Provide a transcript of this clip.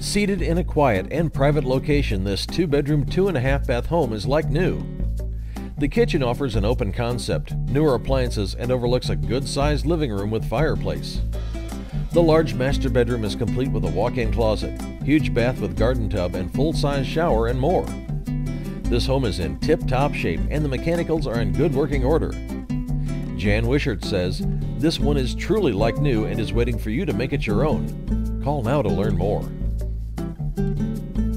Seated in a quiet and private location, this 2-bedroom, 2.5-bath home is like new. The kitchen offers an open concept, newer appliances, and overlooks a good-sized living room with fireplace. The large master bedroom is complete with a walk-in closet, huge bath with garden tub, and full-size shower and more. This home is in tip-top shape and the mechanicals are in good working order. Jan Wishart says, "This one is truly like new and is waiting for you to make it your own." Call now to learn more.